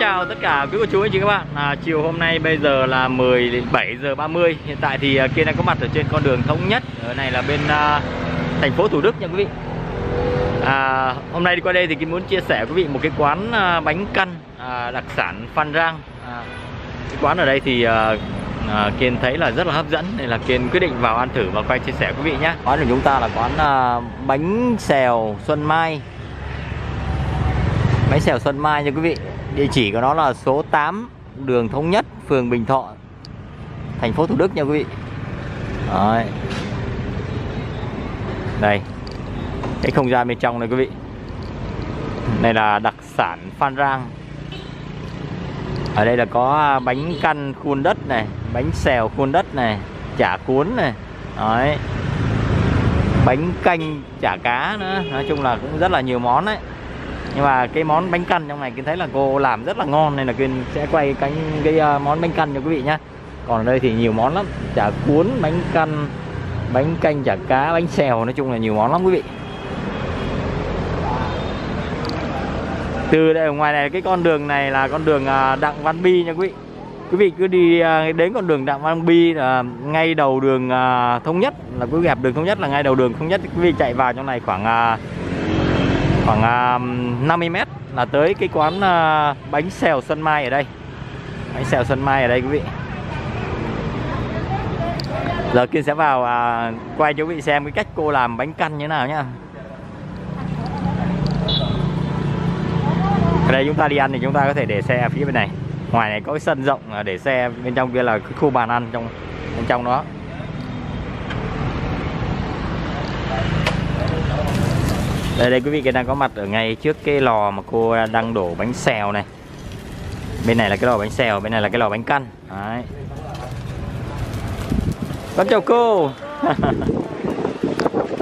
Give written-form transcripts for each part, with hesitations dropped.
Chào tất cả quý cô chú anh chị các bạn. Chiều hôm nay bây giờ là 17:30. Hiện tại thì Kiên đang có mặt ở trên con đường Thống Nhất. Ở này là bên thành phố Thủ Đức nha quý vị. Hôm nay đi qua đây thì Kiên muốn chia sẻ quý vị một cái quán bánh căn đặc sản Phan Rang. Cái quán ở đây thì Kiên thấy là rất là hấp dẫn nên là Kiên quyết định vào ăn thử và quay chia sẻ quý vị nhé. Quán của chúng ta là quán bánh xèo Xuân Mai. Bánh xèo Xuân Mai nha quý vị. Địa chỉ của nó là số 8 đường Thống Nhất, phường Bình Thọ, thành phố Thủ Đức nha quý vị. Đấy. Đây, cái không gian bên trong này quý vị. Đây là đặc sản Phan Rang. Ở đây là có bánh căn khuôn đất này, bánh xèo khuôn đất này, chả cuốn này. Đấy. Bánh canh chả cá nữa. Nói chung là cũng rất là nhiều món đấy. Nhưng mà cái món bánh căn trong này Kiên thấy là cô làm rất là ngon nên là Kiên sẽ quay cái món bánh căn cho quý vị nhá. Còn ở đây thì nhiều món lắm, chả cuốn, bánh căn, bánh canh chả cá, bánh xèo, nói chung là nhiều món lắm quý vị. Từ đây ở ngoài này cái con đường này là con đường Đặng Văn Bi nha quý vị. Quý vị cứ đi đến con đường Đặng Văn Bi là ngay đầu đường Thống Nhất, là cứ gặp đường Thống Nhất là ngay đầu đường Thống Nhất, quý vị chạy vào trong này khoảng 50m là tới cái quán bánh xèo Xuân Mai ở đây. Bánh xèo Xuân Mai ở đây quý vị. Giờ Kiên sẽ vào quay cho quý vị xem cái cách cô làm bánh căn như thế nào nhá. Ở đây chúng ta đi ăn thì chúng ta có thể để xe phía bên này. Ngoài này có cái sân rộng để xe, bên trong kia là cái khu bàn ăn trong bên trong đó. Đây quý vị, Kiên đang có mặt ở ngay trước cái lò mà cô đang đổ bánh xèo này. Bên này là cái lò bánh xèo, bên này là cái lò bánh căn. Đấy. Con chào cô.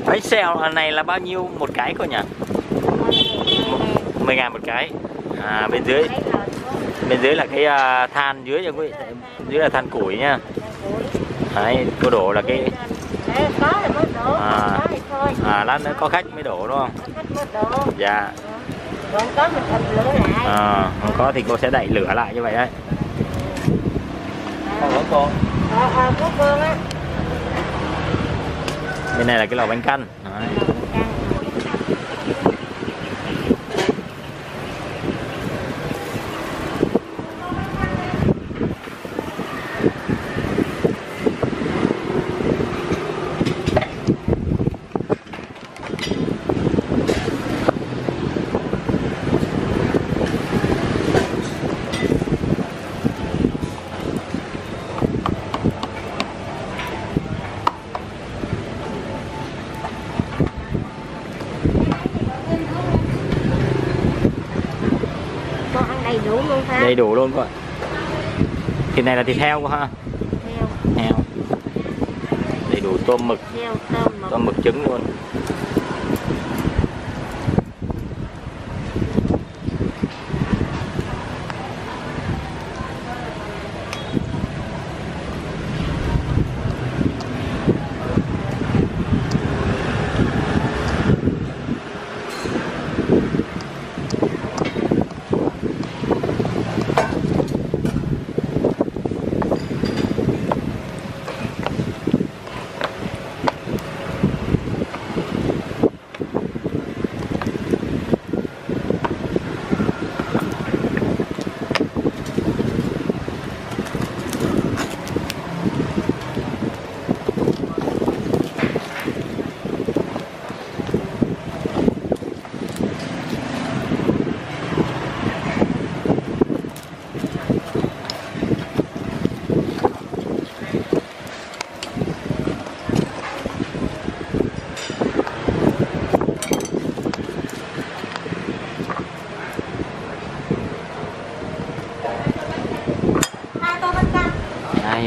Bánh xèo này là bao nhiêu một cái cô nhỉ? 10.000 một cái. Bên dưới là cái than dưới nha quý vị. Dưới là than củi nha. Đấy, cô đổ là cái lát nữa có khách mới đổ đúng không? Dạ. Không có mình thịt lửa lại. Không có thì cô sẽ đậy lửa lại như vậy đấy. Có cô. Bên này là cái lò bánh căn. Đấy. Đầy đủ luôn các bạn. Thịt này là thịt heo ha. Heo. Đầy đủ tôm mực. Heo, tôm mực trứng luôn.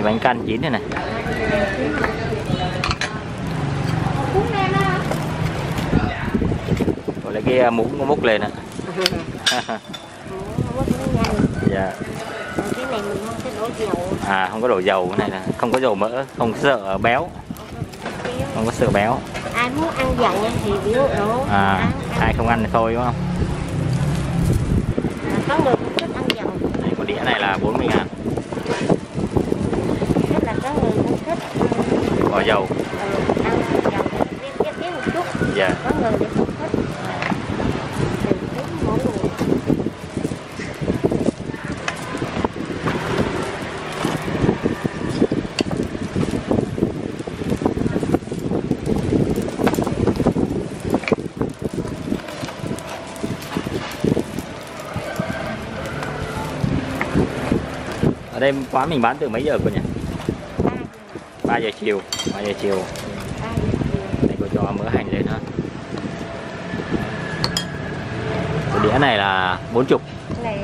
Bánh canh chín này này. Rồi lấy cái muỗng múc lên nè. Dạ. Không có đổ dầu cái này nè, không có dầu mỡ, không sợ béo. Không có sợ béo. Ai muốn ăn dặn thì biểu đổ. Ai không ăn thì thôi đúng không? Có người cũng thích ăn dặn. đĩa này là 40.000. Rất là có người cũng thích bỏ dầu. Ăn dầu biết một chút. Dạ. Có người thì không thích. Ở đây quán mình bán từ mấy giờ cô nhỉ? 3 giờ chiều. 3 giờ chiều. Đây cô cho mỡ hành lên ha. Cái đĩa này là 40. Này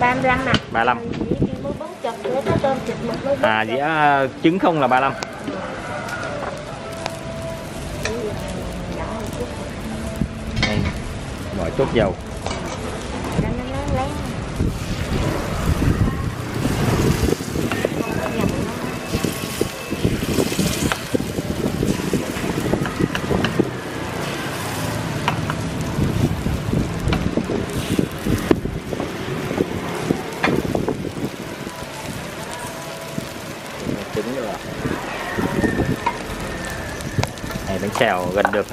35 nè. 35. À đĩa trứng không là 35. Đây, bỏ chút dầu. Này bánh xèo gần được.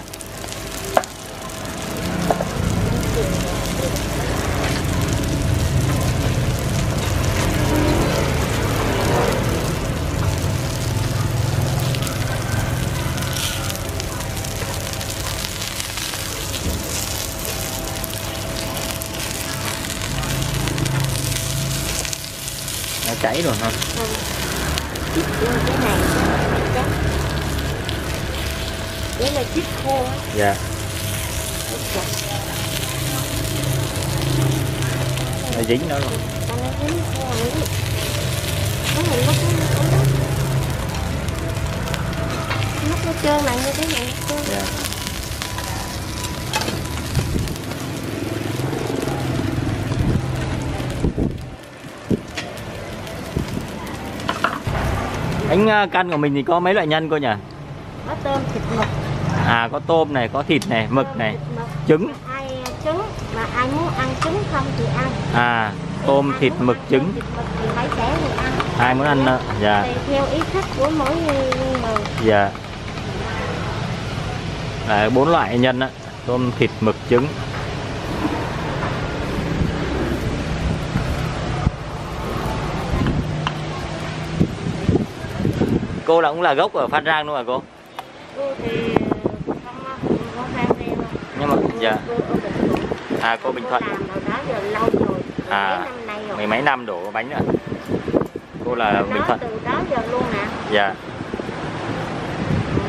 Nó cháy rồi hả? Cái này đấy là chích khô. Dạ. Nó dính nữa rồi. Nó trơn lại như thế này. Dạ. Bánh căn của mình thì có mấy loại nhân cô nhỉ? Có tôm, thịt, mực. À có tôm này, có thịt này, mực này, trứng. Ai trứng mà ai muốn ăn trứng không thì ăn. À tôm, thịt, mực, trứng. Ai muốn ăn nữa. Dạ. Theo ý thích của mỗi người. Dạ. Đấy, 4 loại nhân á, tôm, thịt, mực, trứng. Cô là cũng là gốc ở Phan Rang luôn à cô? Cô thì không Phan Rang. Nhưng mà dạ. À cô Bình Thuận. À mấy năm đổ bánh rồi. Cô là Bình Thuận. Từ đó giờ luôn nè. Dạ.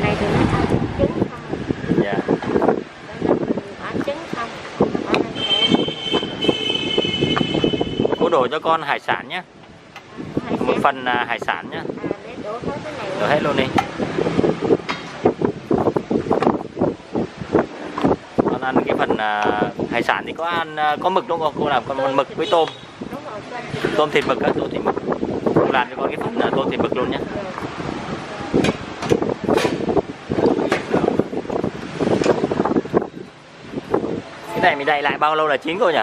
Này thì nó ăn trứng không? Dạ. Trứng không? Cô đổ cho con hải sản nhé. Một phần hải sản nhé. Đổ hết luôn đi. Con ăn cái phần hải sản thì có ăn có mực đúng không? Cô làm con mực với tôm. Tôm thịt mực á, tôm thịt mực. Cô làm cho con cái phần tôm thịt mực luôn nhé. Cái này mình đậy lại bao lâu là chín cô nhỉ?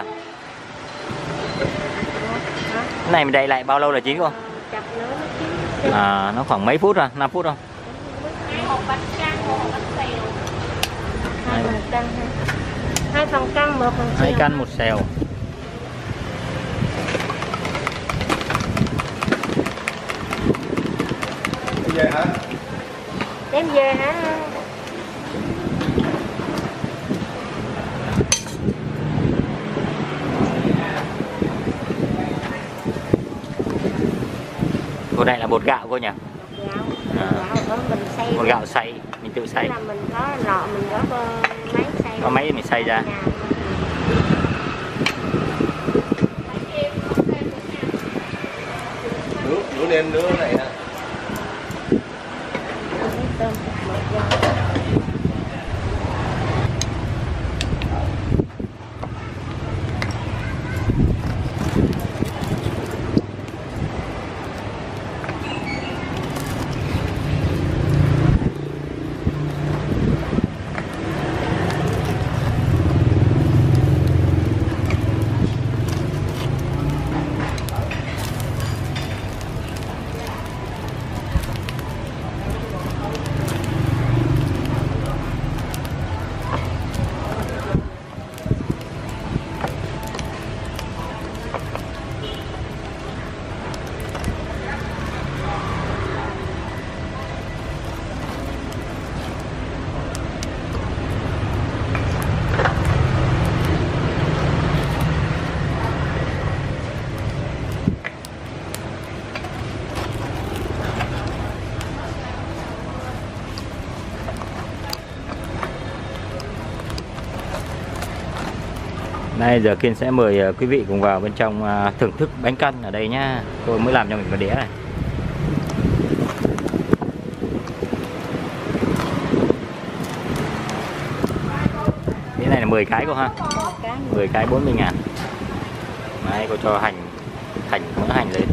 Cái này mình đậy lại bao lâu là chín cô? À, nó khoảng mấy phút rồi, 5 phút không? Một bánh căn, một bánh xèo. 2 phần căn. 2 phần căn, 1 phần xèo. 2 căn, 1 xèo. Đem về hả? Đem về hả? Cô này là bột gạo cô nhỉ? Bột gạo xay, mình tự xay. Là mình có lọ, mình có máy xay. Có máy mình xay ra. Nướng lên nướng này nè. Đây, giờ Kiên sẽ mời quý vị cùng vào bên trong thưởng thức bánh căn ở đây nhá. Tôi mới làm cho mình một đĩa này. Đĩa này là 10 cái cô ha, 10 cái 40.000. Đấy, cô cho hành mỡ hành lên.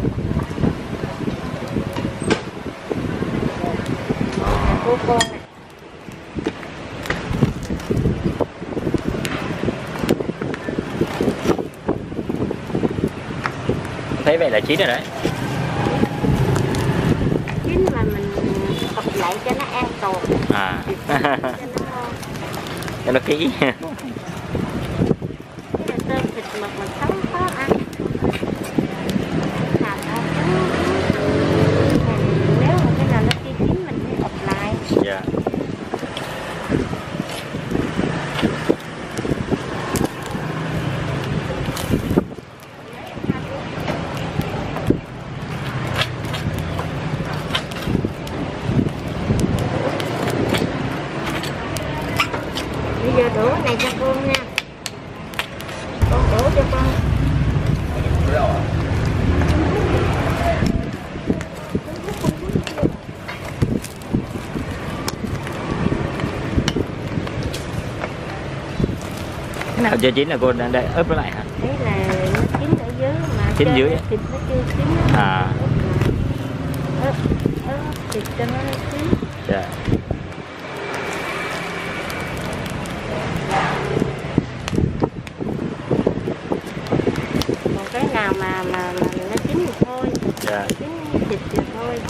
Thấy vậy là chín rồi đấy. Chín mà mình tập lại cho nó an toàn. À. Cho nó kỹ. Tôm thịt mực mình sống khó ăn. Nếu mà cái nào nó chưa chín mình phải tập lại. Dạ. Nào cho chín là cô đang đây ướp nó lại hả? Đấy là nó chín ở dưới mà chín dưới thịt nó chưa chín nó à. Ướp thịt cho nó chín. Dạ. Còn cái nào mà nó chín thì thôi. Dạ. Chín thịt thì thôi.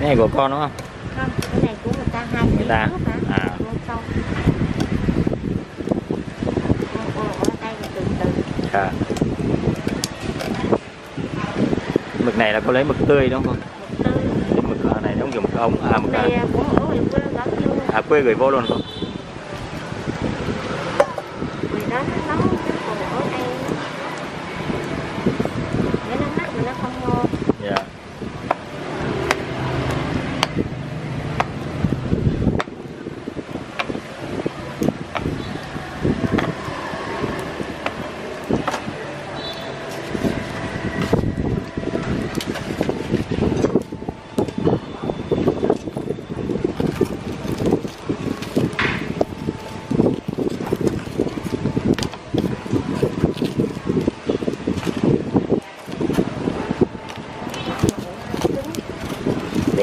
Cái này của con đúng không? Không, cái này của người ta hai người ta. À. À. Mực này là cô lấy mực tươi đúng không? Mực tươi. Mực này nó dùng ông à mực này. À quê gửi vô luôn không?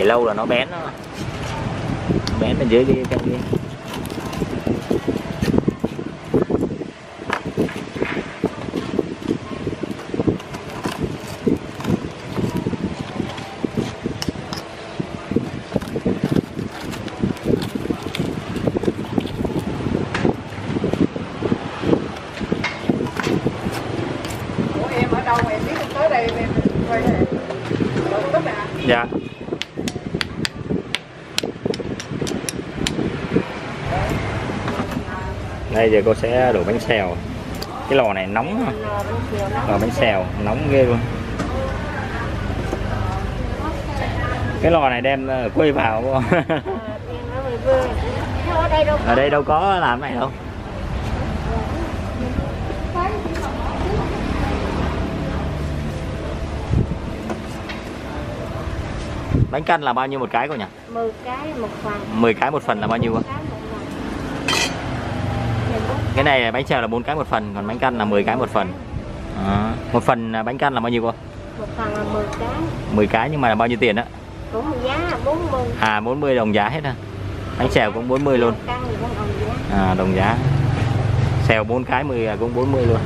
Lâu là nó bén, bên dưới đi canh đi. Ủa em ở đâu mà em biết em tới đây em quay về Thống Nhất à? Dạ. Đây giờ cô sẽ đổ bánh xèo. Cái lò này nóng, lò bánh xèo nóng ghê luôn. Cái lò này đem ở quê vào cô. Ở đây đâu có làm cái này đâu. Bánh canh là bao nhiêu một cái cô nhỉ? 10 cái một phần. 10 cái một phần là bao nhiêu cô? Cái này là bánh xèo là 4 cái một phần, còn bánh căn là 10 cái một phần. À, một phần bánh căn là bao nhiêu cô? Một phần là 10 cái. 10 cái nhưng mà là bao nhiêu tiền đó? Cũng giá là 40. À 40 đồng giá hết à. Bánh xèo cũng 40 luôn. À, đồng giá. Xèo 4 cái 10 cũng 40 luôn.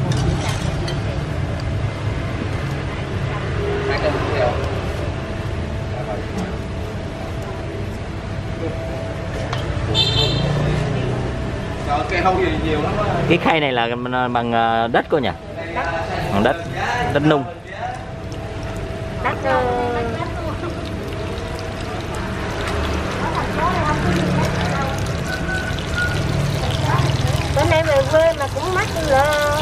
Cái khay này là bằng đất cô nhỉ? Bằng đất, đất nung. Bữa nay về quê mà cũng mắc lợ.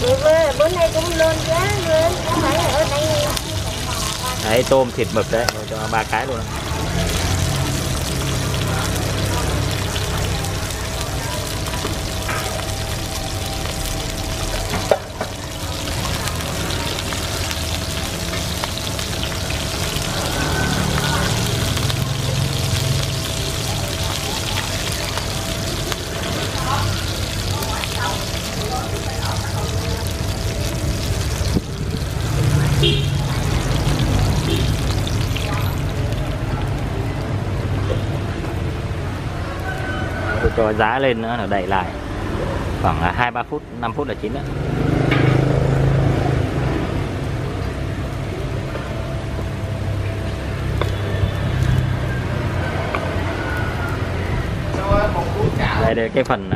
Về quê bữa nay cũng lên giá lên, không phải ở đây. Đấy, tôm thịt mực đấy, cho 3 cái luôn. Cho giá lên nữa là đẩy lại khoảng 2-3 phút, 5 phút là chín đó. Đây đây cái phần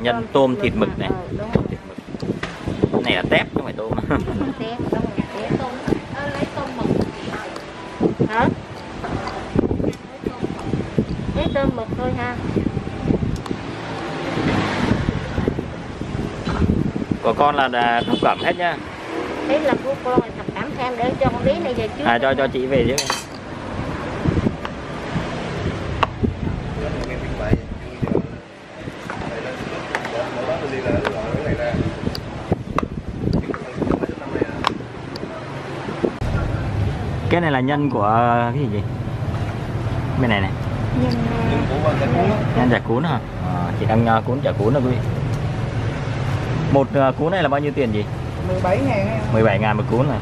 nhân tôm thịt mực này. Cái này là tép chứ không phải tôm. Hả? Lấy tôm mực thôi ha. Của con là thực phẩm hết nhá. Đấy là của con là thực phẩm thêm để cho con Lý này về trước. À cho chị về chứ. Cái này là nhân của cái gì vậy? Bên này này. Nhân chả cuốn hả? À, chị đang cuốn chả cuốn rồi quý vị. Một cuốn này là bao nhiêu tiền gì? 17.000. 17.000 một cuốn này.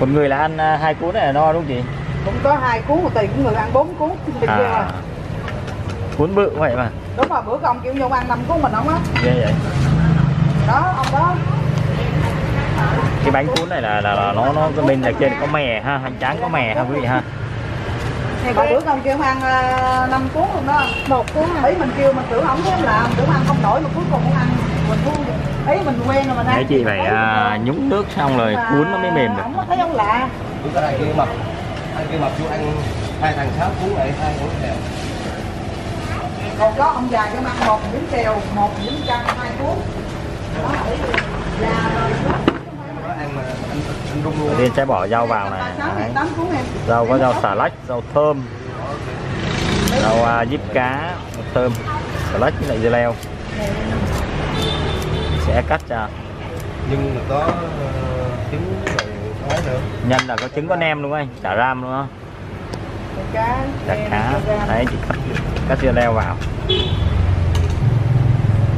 Một người là ăn 2 cuốn này là no đúng không chị? Cũng có 2 cuốn một tiền, cũng người ăn 4 cuốn. À, cuốn bự vậy mà. Đúng rồi, bữa ông kiểu như ông ăn 5 cuốn mình không á. Ghê vậy. Đó, ông đó. Cái bánh cuốn này là nó bên là trên có mè ha, hành tráng có mè ha quý vị ha. Thì bữa con kêu ăn 5 cuốn luôn đó, một cuốn ấy mình kêu mình tưởng không có làm, tưởng ăn không nổi mà cuối cùng ăn mình thua ấy, mình quen rồi mình ăn. Đấy chị phải nhúng nước xong rồi cuốn nó mới mềm được. Không thấy ông lạ. Cứ cái này mập, anh kêu mập chú ăn 2 thằng 6 cuốn lại 2 cuốn xèo. Còn có ông già cho ăn 1 miếng xèo, 1 miếng chăn 2 cuốn. Đó ấy là nên sẽ bỏ rau vào này. Đấy. Rau có rau xà lách, rau thơm, rau diếp cá, thơm, xà lách với lại dưa leo. Sẽ cắt ra. Nhưng có trứng rồi nữa. Nhân là có trứng có nem đúng không anh? Chả ram đúng không? Chả cá. Đấy chị cắt dưa leo vào.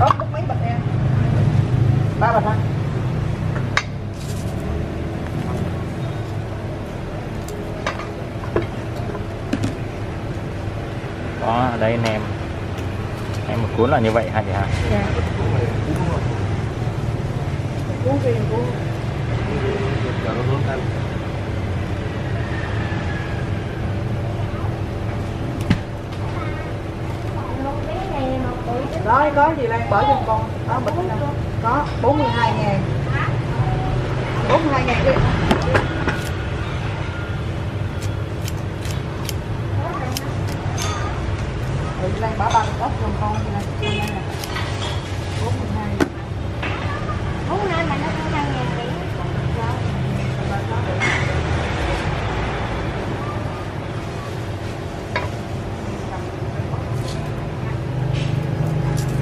Ốp mấy bịch em? 3 bịch ha. Đó, đây anh em một cuốn là như vậy hả chị hả? Dạ. Đó, có gì Lan bỏ cho con. Đó, bịch này. Có 42.000. 42.000 đi. Lên bả ba ốc dùm con thì là 42. 42 mà nó cũng 2.000 tỷ.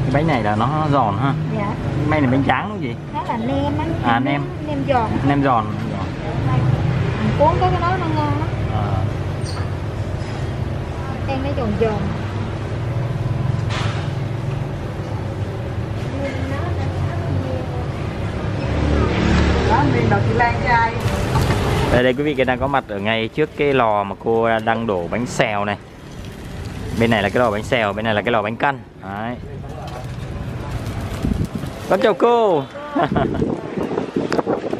Cái bánh này là nó giòn ha. Dạ. Bánh này bánh tráng đúng không chị? Đó là nem á. À nem. Nem giòn. Nem giòn. Cuốn cái đó nó ngon lắm. À. Em nó giòn giòn. Đây đây quý vị, đang có mặt ở ngay trước cái lò mà cô đang đổ bánh xèo này. Bên này là cái lò bánh xèo, bên này là cái lò bánh căn. Đấy. Con chào cô.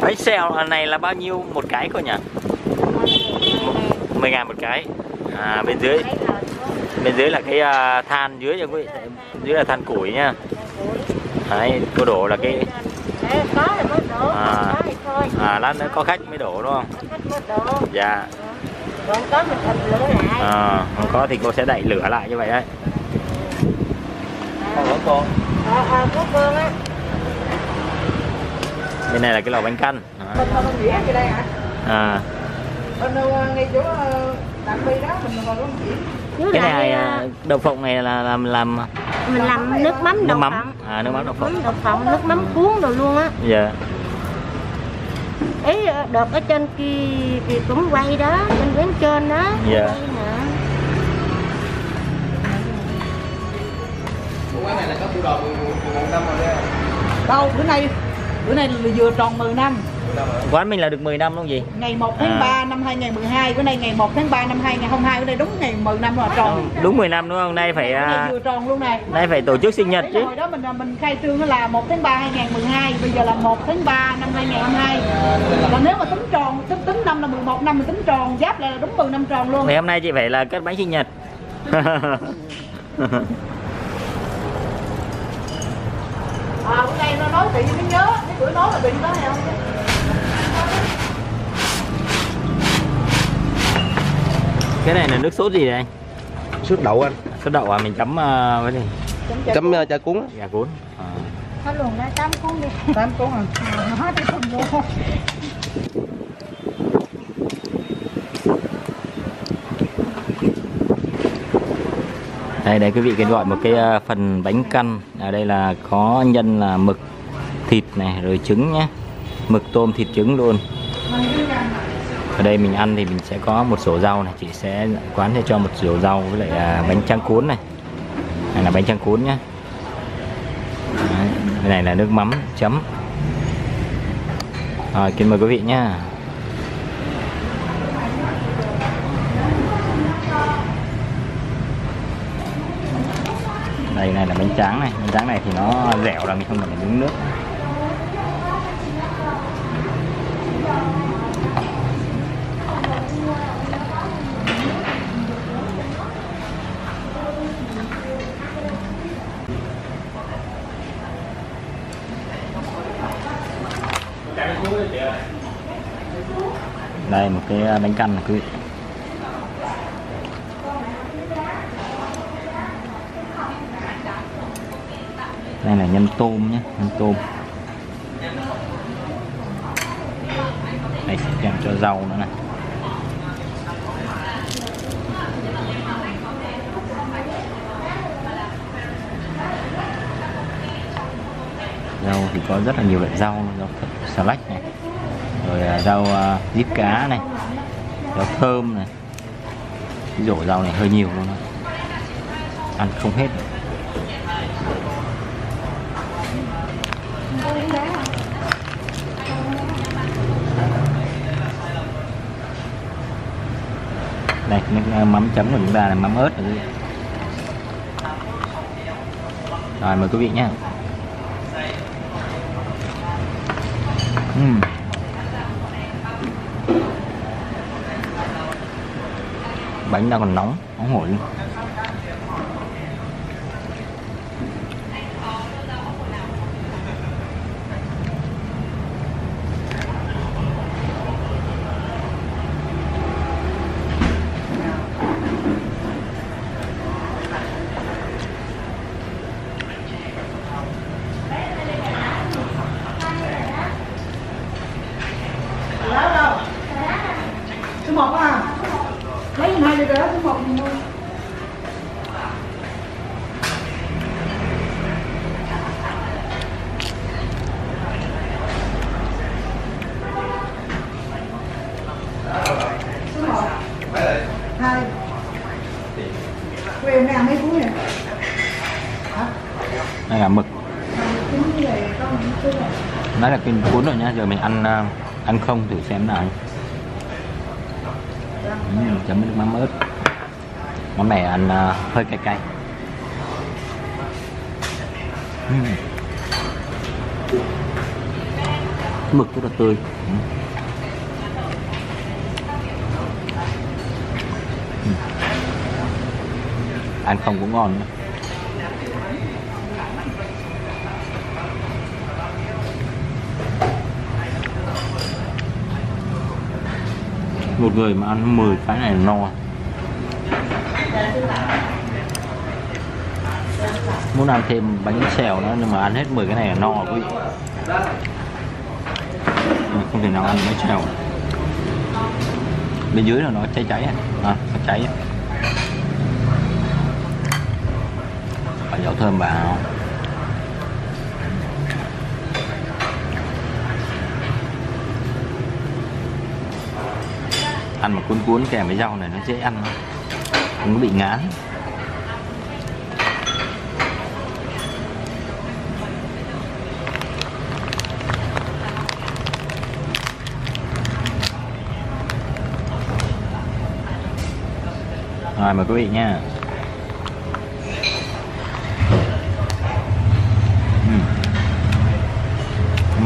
Bánh xèo này là bao nhiêu một cái cô nhỉ? 10.000 một cái. À, bên dưới là cái than dưới nha quý vị, dưới là than củi nha. Đấy, cô đổ là cái lát nữa có khách mới đổ đúng không? Dạ. Còn có mình thịt lửa lại. Không có thì cô sẽ đậy lửa lại như vậy đấy. Con. Bên này là cái lò bánh căn. À. Cái này đậu phộng này là làm mình làm nước mắm đậu phộng. À, nước mắm đậu phộng. Đậu phộng, nước mắm cuốn đồ luôn á. Dạ. Ấy đợt ở trên kia thì cũng quay đó, bên bến trên đó. Dạ. Quán này là có tuổi đời 11 năm rồi đấy. Đâu, bữa nay là vừa tròn 10 năm. Quán mình là được 10 năm luôn gì? Ngày 1 tháng 3 năm 2012, bữa nay ngày 1 tháng 3 năm 2022, bữa nay đúng ngày 10 năm rồi, tròn. Đúng 10 năm đúng không? Nay phải vừa tròn luôn này. Nay phải tổ chức sinh nhật chứ. Hồi đó mình khai trương là 1 tháng 3 2012, bây giờ là 1 tháng 3 năm 2022. Còn nếu mà tính tròn, tính năm là 11 năm, mình tính tròn giáp lại là đúng 10 năm tròn luôn. Ngày hôm nay chị phải là cắt bánh sinh nhật. À, bữa nay nó nói tự nhiên mới nhớ, cái bữa nói là bị nói hay không? Cái này là nước sốt gì đây? Sốt đậu anh. Sốt đậu à, mình chấm với gì? Chấm chả cuốn. Chả cuốn. Hết luôn đó, chấm cuốn đi. Chấm cuốn à? Hết cái phần vô. Đây đấy quý vị, cái gọi một cái phần bánh căn ở đây là có nhân là mực thịt này rồi trứng nhé, mực tôm thịt trứng luôn. Ở đây mình ăn thì mình sẽ có một sổ rau này, chị sẽ quán sẽ cho một sổ rau với lại bánh tráng cuốn này, này là bánh tráng cuốn nhé. Đấy, cái này là nước mắm chấm. Rồi kính mời quý vị nhé. Đây này là bánh tráng này, bánh tráng này thì nó dẻo là mình không cần phải nhúng nước. Đây một cái bánh căn này quý vị. Đây là nhân tôm nhé, nhân tôm. Đây sẽ kèm cho rau nữa này. Rau thì có rất là nhiều loại rau, rau xà lách này, rồi rau diếp cá này, rau thơm này. Cái rổ rau này hơi nhiều luôn, ăn không hết được. Đây, mắm chấm của chúng ta là mắm ớt rồi. Rồi mời quý vị nhé. Bánh đang còn nóng hổi luôn. Đây là mực. Đó là cái cuốn rồi nhá, giờ mình ăn không thử xem nào. Chấm với nước mắm ớt. Món này ăn hơi cay cay. Mực rất là tươi. Ăn không cũng ngon nữa. Một người mà ăn 10 cái này no. Muốn ăn thêm bánh xèo nữa, nhưng mà ăn hết 10 cái này là no quý vị. Không thể nào ăn bánh xèo. Bên dưới là nó cháy cháy à, nó cháy. Phải dầu thơm vào. Ăn mà cuốn cuốn kèm với rau này nó dễ ăn, không có bị ngán. Rồi mời quý vị nha.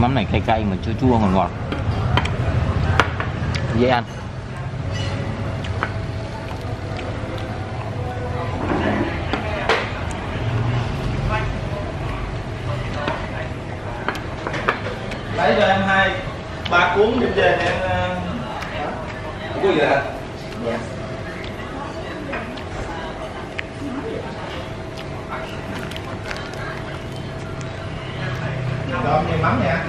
Mắm này cay cay mà chua chua ngọt ngọt, dễ ăn. Lấy cho em 2-3 cuốn dùm về em. Cuốn gì hả? Dạ. Đồm nhiều mắm nha.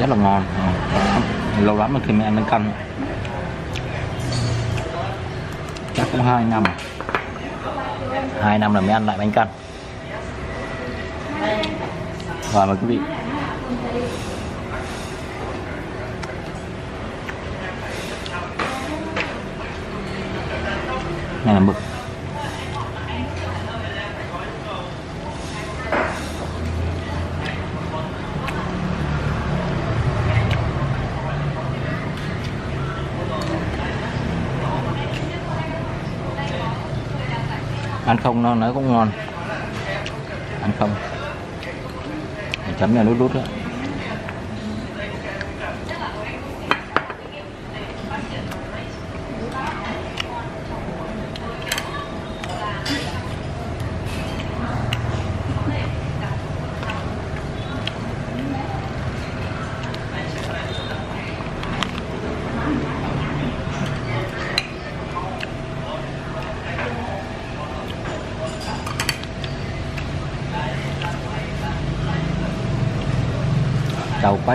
Rất là ngon, lâu lắm rồi khi mình ăn bánh căn, chắc cũng 2 năm, 2 năm là mới ăn lại bánh căn. Và mời quý vị. Này là mực. Ăn không nó cũng ngon. Ăn không chấm là lút lút đó. Đầu quá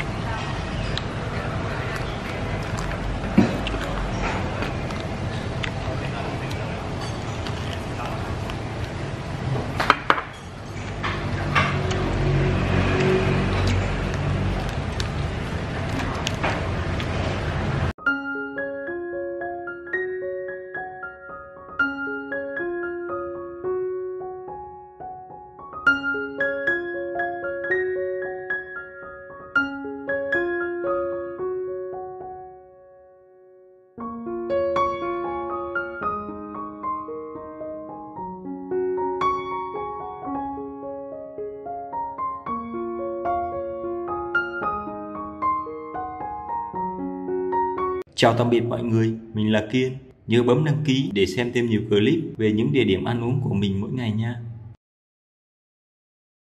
Chào tạm biệt mọi người, mình là Kiên. Nhớ bấm đăng ký để xem thêm nhiều clip về những địa điểm ăn uống của mình mỗi ngày nha.